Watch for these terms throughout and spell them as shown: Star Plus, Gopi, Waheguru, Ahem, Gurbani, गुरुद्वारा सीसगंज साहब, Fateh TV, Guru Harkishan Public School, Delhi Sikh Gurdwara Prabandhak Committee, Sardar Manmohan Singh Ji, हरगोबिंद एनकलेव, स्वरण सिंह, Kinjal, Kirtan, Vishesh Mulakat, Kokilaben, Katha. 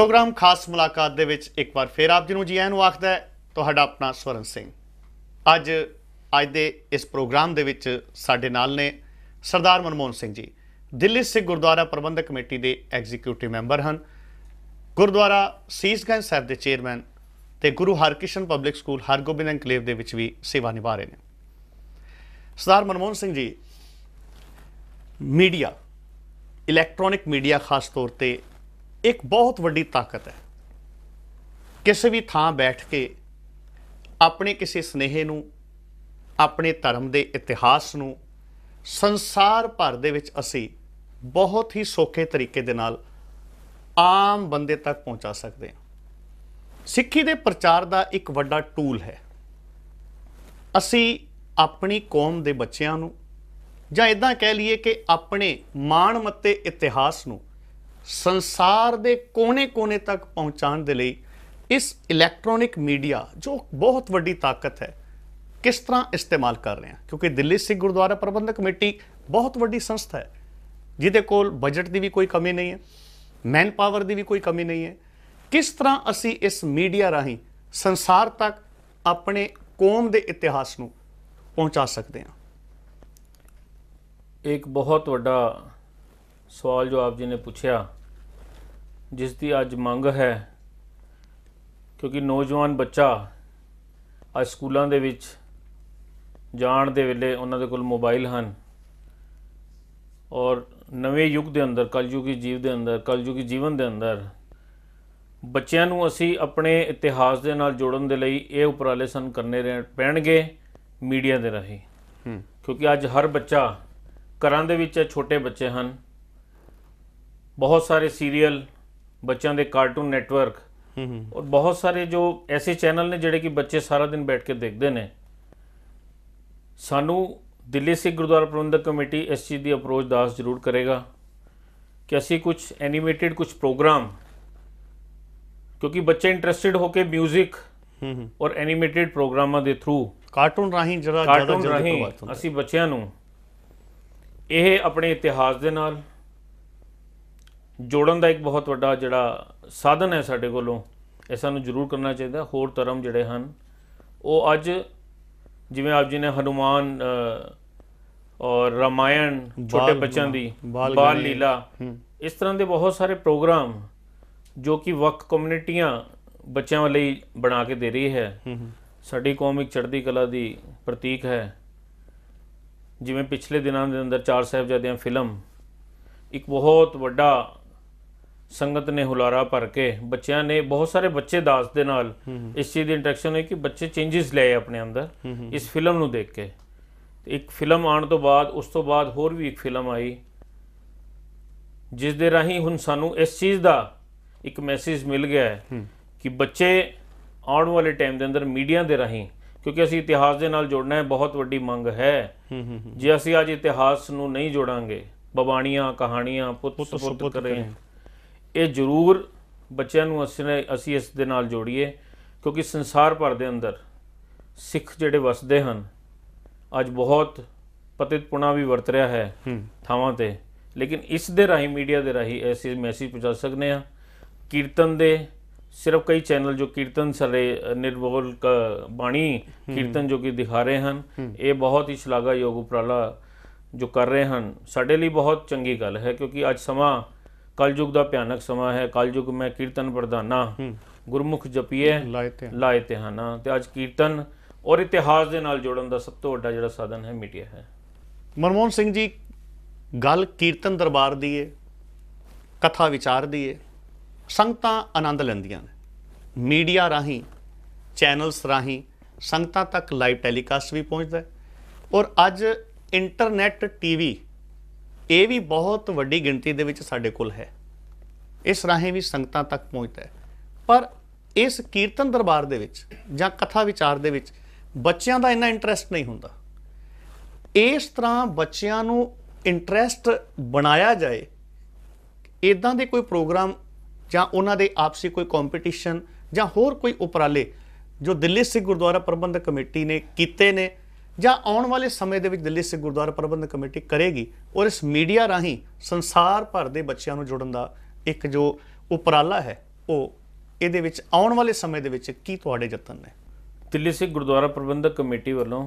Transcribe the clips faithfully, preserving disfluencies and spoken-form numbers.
Programme खास मुलाकात दे विच एक बार फिर आप जी नूं जी आइआं नूं आखदा है तुहाडा अपना स्वरण सिंह। अज अज दे इस प्रोग्राम दे विच साडे नाल ने सरदार मनमोहन सिंह जी, दिल्ली सिख गुरद्वारा प्रबंधक कमेटी के एग्जीक्यूटिव मैंबर हैं, गुरुद्वारा सीसगंज साहब के चेयरमैन तो Guru Harkishan public school हरगोबिंद एनकलेव के भी सेवा निभा रहे हैं। Sardar Manmohan Singh ji, media, electronic media खास तौर पर एक बहुत वड्डी ताकत है। किसी भी थां बैठ के अपने किसी स्नेहे नूं, अपने धर्म के इतिहास नूं संसार भर दे विच असी बहुत ही सौखे तरीके दे नाल आम बंदे तक पहुँचा सकते हैं। सिक्खी दे प्रचार दा एक वड्डा टूल है। असी अपनी कौम दे बच्चियां नूं जां इदां कह लीए कि अपने माण मत्ते इतिहास नूं संसार दे कोने कोने तक पहुँचाउण दे लई इस इलैक्ट्रॉनिक मीडिया जो बहुत वड्डी ताकत है किस तरह इस्तेमाल कर रहे हैं, क्योंकि दिल्ली सिख गुरुद्वारा प्रबंधक कमेटी बहुत वड्डी संस्था है जिहदे कोल बजट की भी कोई कमी नहीं है, मैन पावर की भी कोई कमी नहीं है। किस तरह असी इस मीडिया राही संसार तक अपने कौम के इतिहास को पहुँचा सकते हैं? एक बहुत वड्डा सवाल जो आप जी ने पूछा, जिसकी आज मंग है, क्योंकि नौजवान बच्चा आज स्कूलों के विच जाण दे वेले उन्हां दे कोल मोबाइल हैं और नवे युग के अंदर, कलयुगी जीव के अंदर, कलयुगी जीवन के अंदर बच्चों को असी अपने इतिहास के नाल जोड़न दे लई ये उपराले सन करने पैणगे मीडिया के राही। क्योंकि अज हर बच्चा घरां दे विच छोटे बच्चे हैं, बहुत सारे सीरीयल, बच्चों के कार्टून नैटवर्क और बहुत सारे जो ऐसे चैनल ने जिहड़े कि बच्चे सारा दिन बैठ के देखते हैं। सानू दिल्ली सिख गुरुद्वारा प्रबंधक कमेटी इस चीज़ की अप्रोच दास जरूर करेगा कि असी कुछ एनिमेटेड कुछ प्रोग्राम, क्योंकि बच्चे इंटरस्टिड होके म्यूजिक और एनीमेटेड प्रोग्रामा के थ्रू कार्टून राही जरा कार्टून राही असी बच्चों नूं यह अपने इतिहास के नाल जोड़न का एक बहुत वड्डा जिहड़ा साधन है साडे कोलों, इह सानू जरूर करना चाहिए। होर धर्म जिहड़े हैं वो अज जिवें आप जी ने हनुमान और रामायण, छोटे बच्चों की बाल, बाल लीला, इस तरह के बहुत सारे प्रोग्राम जो कि वक् कम्यूनिटियां बच्चों वाली बना के दे रही है। साड़ी कौम एक चढ़ती कला की प्रतीक है। जिमें पिछले दिनों के अंदर चार साहबजादियां फिल्म एक बहुत वड्डा संगत ने हुलारा भर के बच्चों ने, बहुत सारे बच्चे दास दे नाल इस चीज़ की इंट्रैक्शन हुई कि बच्चे चेंजिज लिआए अपने अंदर इस फिल्म नूं देख के। एक फिल्म आने तो बाद उस तो बाद होर भी एक फिल्म आई जिस दे राही हुण सानू इस चीज़ का एक मैसेज मिल गया है कि बच्चे आने वाले टाइम के अंदर मीडिया के राही, क्योंकि असी इतिहास के नाल जोड़ना है, बहुत वड्डी मंग है। जे असी अज इतिहास नूं नहीं जोड़ांगे, बबाणियां कहाणियां पुत सुपुत करें, ये जरूर बच्चों नूं असी इस दे नाल जोड़िए। क्योंकि संसार भर के अंदर सिख जिहड़े वसदे हैं अज बहुत पतित पुणा भी वरत रहा है थावां ते, लेकिन इस दे राही मीडिया के राही ऐसे मैसेज पहुँचा सकते हैं। कीर्तन दे सिर्फ कई चैनल जो कीर्तन सारे निर्बोल बाणी कीर्तन जो कि दिखा रहे हैं, ये बहुत ही शलाघायोग उपराला जो कर रहे हैं, साडे लई बहुत चंगी गल है। क्योंकि अज समा कलयुग का भयानक समा है। कलयुग में कीर्तन प्रधाना गुरमुख जपीए लाए तिहाना, तो अज कीर्तन और इतिहास के नाल जोड़न का सब तो वड्डा जिहड़ा साधन है मीडिया है। मनमोहन सिंह जी, गल कीर्तन दरबार दी है, कथा विचार दी है, संगतां आनंद लैंदियां ने, मीडिया राही चैनल्स राही संगतां तक लाइव टैलीकास्ट भी पहुँचता है और अज इंटरनैट टीवी ये भी बहुत वड्डी गिणती दे विच साडे कोल है, इस राहें भी संगतां तक पहुँचता है। पर इस कीर्तन दरबार दे विच जां कथा विचार दे विच बच्चों का इन्ना इंटरस्ट नहीं होंदा। इस तरह बच्चों नूं इंटरस्ट बनाया जाए, इदां दे कोई प्रोग्राम जां उन्हां दे आपसी कोई कॉम्पीटिशन जां होर कोई उपराले जो दिल्ली सिख गुरुद्वारा प्रबंधक कमेटी ने कीते ने ਜਾਂ ਆਉਣ ਵਾਲੇ ਸਮੇਂ ਦੇ ਵਿੱਚ ਦਿੱਲੀ ਸਿੱਖ ਗੁਰਦੁਆਰਾ ਪ੍ਰਬੰਧਕ ਕਮੇਟੀ ਕਰੇਗੀ ਔਰ ਇਸ ਮੀਡੀਆ ਰਾਹੀਂ ਸੰਸਾਰ ਭਰ ਦੇ ਬੱਚਿਆਂ ਨੂੰ ਜੋੜਨ ਦਾ ਇੱਕ ਜੋ ਉਪਰਾਲਾ ਹੈ ये आने वाले समय के यतन ने दिल्ली सिख गुरुद्वारा प्रबंधक कमेटी वालों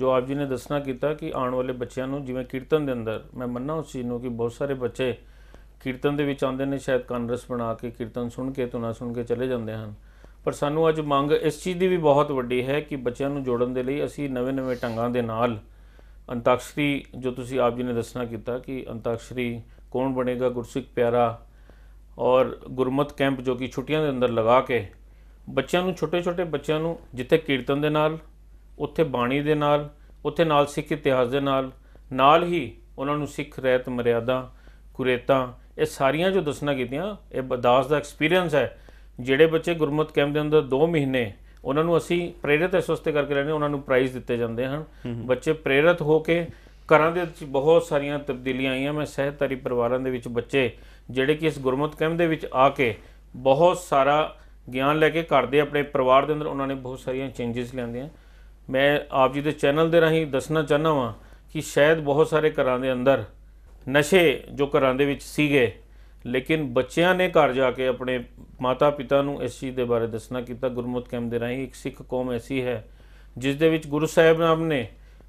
जो आप जी ने दसना किया कि आने वाले बच्चों जिवें कीर्तन के अंदर मैं मन्ना उस चीज़ को कि बहुत सारे बच्चे कीर्तन के विच आंदे ने शायद कानरस बना के कीर्तन सुन के धुना सुन के चले जाते हैं पर सानू अज मंग इस चीज़ की भी बहुत वड्डी है कि बच्चों को जोड़न के लिए असी नवे नवे ढंगों के नाल अंताक्षरी जो तुसी आप जी ने दसना किया कि अंताक्षरी कौन बनेगा गुरसिख प्यारा और गुरमत कैंप जो कि छुट्टियां के अंदर लगा के बच्चों को छोटे छोटे बच्चों को जिथे कीर्तन के नाल उत्थे बाणी के नाल उत्थे नाल सिख इतिहास के नाल नाल ही उन्होंने सिख रहत मर्यादा कुरेता ये सारिया जो दसना कीतियां ये दास का एक्सपीरियंस है जिहड़े बच्चे गुरमत कैंप के अंदर दो महीने उन्होंने असी प्रेरित इस वास्ते करके रहने उन्होंने प्राइज़ दिते जाते हैं बच्चे प्रेरित होके घर के बहुत सारिया तब्दीलियां आई हैं। मैं सहतारी परिवारों के बच्चे जिहड़े कि इस गुरमत कैंप के विच आके बहुत सारा ज्ञान लैके घर के अपने परिवार के अंदर उन्होंने बहुत सारिया चेंजिज लियांदियां। मैं आप जी के चैनल के राही दसना चाहना वा कि शायद बहुत सारे घर के अंदर नशे जो घर के विच सीगे लेकिन बच्चों ने घर जाके अपने माता पिता नूं इस चीज़ के बारे दसना किया। गुरमत कैंप के राही एक सिख कौम ऐसी है जिस दे विच गुरु साहिबान ने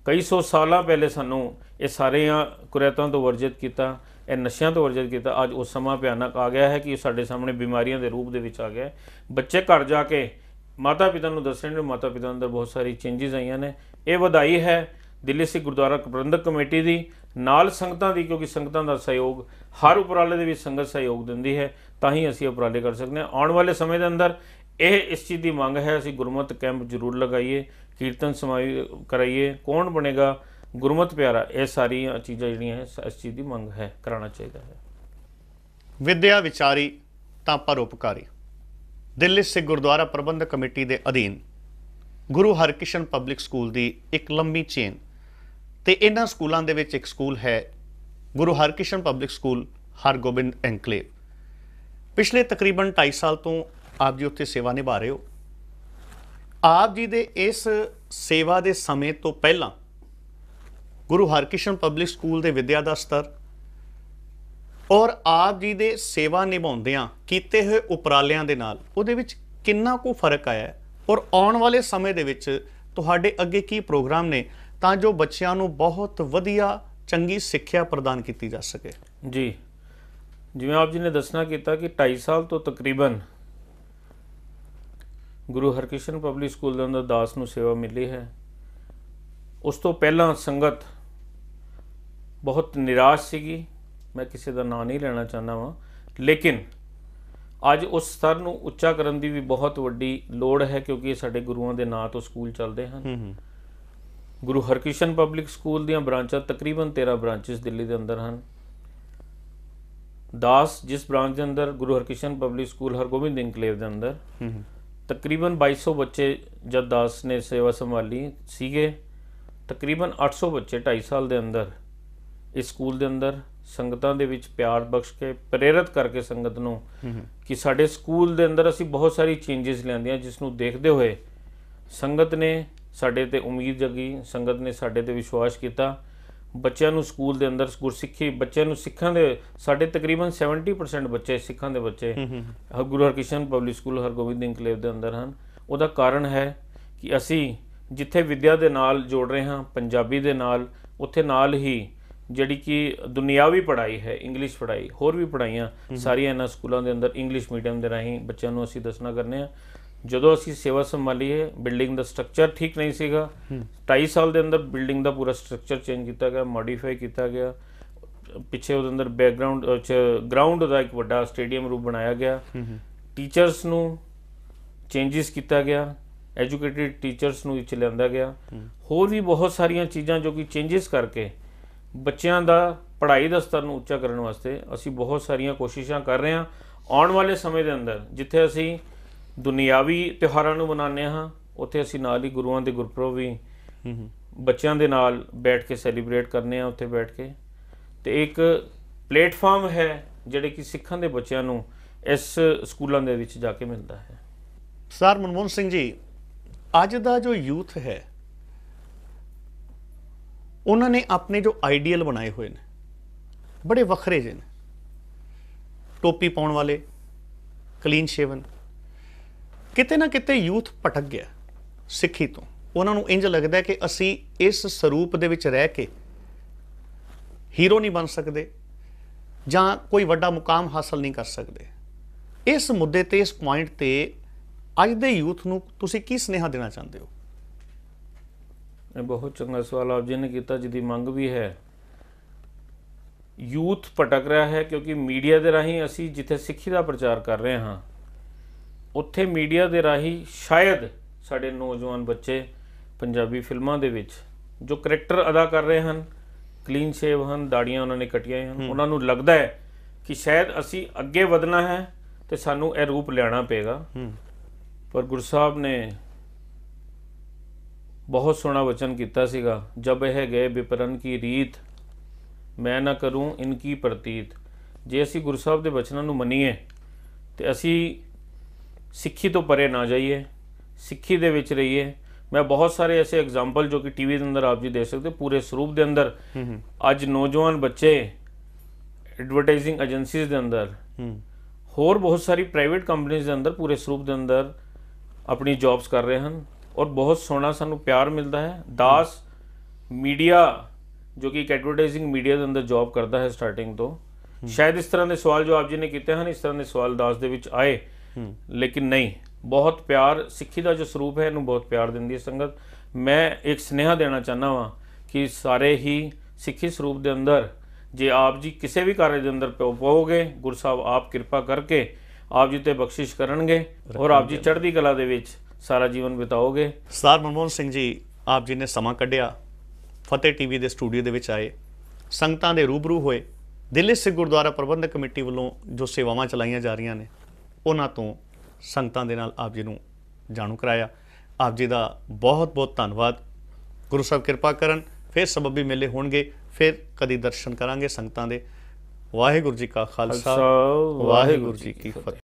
कई सौ साल पहले सानू ये सारिया कुरैतों तो वर्जित किया ये नशा तो वर्जित किया। अज उस समा भयानक आ गया है कि साढ़े सामने बीमारियां के रूप के आ गया है। बच्चे घर जाके माता पिता नूं दस रहे माता पिता अंदर बहुत सारी चेंजिज आईयां ने। ये वधाई है दिल्ली सिख गुरुद्वारा प्रबंधक कमेटी दी नाल संगतां दी क्योंकि संगतां दा सहयोग हर उपराले दे विच संगत सहयोग दिंदी है तां ही असीं उपराले कर सकते हैं। आने वाले समय के अंदर यह इस चीज़ की मंग है असीं गुरमत कैंप जरूर लगाइए कीर्तन समाई कराइए कौन बनेगा गुरमत प्यारा यह सारिया चीज़ां जिहड़ियां इस चीज़ की मंग है कराना चाहिए है। विद्या विचारी तां परोपकारी दिल्ली सिख गुरुद्वारा प्रबंधक कमेटी के अधीन गुरु हरकिशन पब्लिक स्कूल की एक लंबी चेन तो इन्हां स्कूलों के विच एक स्कूल है Guru Harkishan public school हरगोबिंद एनकलेव। पिछले तकरीबन ढाई साल तो आप जी उत्थे सेवा निभा रहे हो। आप जी दे इस सेवा दे समय तो पहला गुरु हरकिशन पब्लिक स्कूल दे विद्या दा स्तर और आप जी दे सेवा निभाउंदियां कीते होए उपरालियां दे नाल उहदे विच कितना को फर्क आया है और आने वाले समय दे विच तुहाडे अगे की प्रोग्राम ने तां जो बच्चों को बहुत वधिया चंगी सिक्ख्या प्रदान की जा सके। जी जिवें आप जी ने दसना किया कि ढाई साल तो तकरीबन गुरु हरकिशन पब्लिक स्कूल के अंदर दास नूं सेवा मिली है। उस तो पहला संगत बहुत निराश सीगी मैं किसी का नाम नहीं लेना चाहता वा लेकिन अज उस स्तर नूं उच्चा करन दी भी बहुत वड्डी लोड़ है क्योंकि साडे गुरुआं दे नां तो स्कूल चलते हैं। गुरु हरकिशन पब्लिक स्कूल दीआं ब्रांचां तकरीबन तेरह ब्रांचिस दिल्ली के अंदर हैं। दास जिस ब्रांच के अंदर Guru Harkishan public school हरगोबिंद एनकलेव के अंदर तकरीबन बाईस सौ बच्चे जब दास ने सेवा संभाली सीगे तकरीबन आठ सौ बच्चे ढाई साल के अंदर इस स्कूल के अंदर संगतां दे विच प्यार बख्श के प्रेरित करके संगत नूं कि साडे स्कूल के अंदर असीं बहुत सारी चेंजिज लियांदियां जिसनूं देखते हुए संगत ने साडे ते उम्मीद जगी संगत ने साडे ते विश्वास किया। बच्चों नूं स्कूल के अंदर गुरसिक्खी बच्चों नूं सिक्खां दे साडे तकरीबन सैवनटी परसेंट बच्चे सिक्खां दे बच्चे Guru Harkishan public school हरगोबिंद एनकलेव के अंदर हैं। उहदा कारण है कि असी जिथे विद्या दे नाल जोड़ रहे हाँ पंजाबी दे नाल उत्थे नाल ही जिहड़ी कि दुनियावी पढ़ाई है इंग्लिश पढ़ाई होर भी पढ़ाइयां सारियां इन्हां स्कूलों के अंदर इंग्लिश मीडियम के राही बच्चों नूं असीं दसना करने आ। जो असी सेवा संभाली है बिल्डिंग का स्ट्रक्चर ठीक नहीं सीगा ढाई साल के अंदर बिल्डिंग का पूरा स्ट्रक्चर चेंज किया गया मॉडिफाई किया गया पिछे वो अंदर बैकग्राउंड ग्राउंड का एक वड्डा स्टेडियम रूप बनाया गया टीचर्स नू चेंजिस किया गया एजुकेटेड टीचर्स नू इच लिआंदा गया होर भी बहुत सारिया चीज़ां जो कि चेंजिस करके बच्चों का पढ़ाई का स्तर नू उच्चा करने वास्ते असी बहुत सारिया कोशिशां कर रहे हैं। आने वाले समय के अंदर जिथे असी दुनियावी त्यौहारों को मनाने हाँ उत्थे असीं नाल ही गुरुआं दे गुरपुरब भी बच्चों के नाल बैठ के सैलीब्रेट करने हाँ उत्थे बैठ के तो एक प्लेटफॉर्म है जिहड़े कि सिक्खां दे बच्चों नूं इस स्कूलों दे विच जाके मिलता है। सरदार मनमोहन सिंह जी अज दा जो यूथ है उन्होंने अपने जो आइडियल बनाए हुए ने बड़े वखरे जे ने टोपी पाउण वाले ਕਲੀਨ ਸ਼ੇਵਨ। ਕਿਤੇ ਨਾ ਕਿਤੇ ਯੂਥ ਭਟਕ ਗਿਆ ਸਿੱਖੀ ਤੋਂ। ਉਹਨਾਂ ਨੂੰ ਇੰਜ ਲੱਗਦਾ ਕਿ ਅਸੀਂ ਇਸ ਸਰੂਪ ਦੇ ਵਿੱਚ ਰਹਿ ਕੇ ਹੀਰੋ ਨਹੀਂ ਬਣ ਸਕਦੇ ਜਾਂ ਕੋਈ ਵੱਡਾ ਮੁਕਾਮ ਹਾਸਲ ਨਹੀਂ ਕਰ ਸਕਦੇ। ਇਸ ਮੁੱਦੇ ਤੇ, ਇਸ ਪੁਆਇੰਟ ਤੇ ਅੱਜ ਦੇ ਯੂਥ ਨੂੰ ਤੁਸੀਂ ਕੀ ਸੁਨੇਹਾ ਦੇਣਾ ਚਾਹੁੰਦੇ ਹੋ? बहुत चंगा सवाल आप जी ने किया, जिसकी मांग भी है। यूथ भटक रहा है क्योंकि मीडिया के राही असी जिथे सिक्खी का प्रचार कर रहे हाँ, उत्थे मीडिया के राही शायद साढ़े नौजवान बच्चे पंजाबी फिल्मों के विच जो करैक्टर अदा कर रहे हैं, क्लीन शेव हैं, दाड़ियाँ उन्होंने कटिया हैं, उन्होंने लगता है कि शायद असी अगे वधना है तो सानू यह रूप लिया पेगा। पर गुरु साहब ने बहुत सोहना वचन किया सीगा, जब यह गए विपरन की रीत मैं ना करूँ इनकी प्रतीत। जे असी गुरु साहब के वचनों को मनीए तो असी सिक्खी तो परे ना जाइए, सिक्खी दे विच रहिए। मैं बहुत सारे ऐसे एग्जाम्पल जो कि टीवी के अंदर आप जी दे सकते, पूरे स्वरूप के अंदर अज नौजवान बच्चे एडवरटाइजिंग एजेंसीज के अंदर, होर बहुत सारी प्राइवेट कंपनीज के अंदर, पूरे स्वरूप के अंदर अपनी जॉब्स कर रहे हैं और बहुत सोहना सानू प्यार मिलता है। दास मीडिया जो कि एक एडवरटाइजिंग मीडिया के अंदर जॉब करता है स्टार्टिंग तो, शायद इस तरह के सवाल जो आप जी ने किए हैं, इस तरह के सवाल दास दे विच आए, लेकिन नहीं, बहुत प्यार सिक्खी का जो स्वरूप है इन्हूं बहुत प्यार दिंदी है संगत। मैं एक स्नेहा देना चाहना वा कि सारे ही सिक्खी स्वरूप के अंदर जे आप जी किसी भी कार्य के अंदर पाओगे, गुरु साहब आप कृपा करके आप जी ते बख्शिश करनगे और आप जी चढ़दी कला दे विच सारा जीवन बिताओगे। सरदार मनमोहन सिंह जी, आप जी ने समा कढ़िया, फतेह टीवी के स्टूडियो के आए, संगतां दे रूबरू होए, दिल्ली सिख गुरुद्वारा प्रबंधक कमेटी वालों जो सेवावां चलाईयां जा रही ने उन्हां तों संगतां दे नाल आप जी नूं जाणू कराया। आप जी का बहुत बहुत धन्नवाद। गुरु साहब कृपा करन, फिर सबबी मेले होणगे, फिर कदी दर्शन करांगे संगतां दे। वाहिगुरू जी का खालसा, वाहिगुरू जी की फतेह।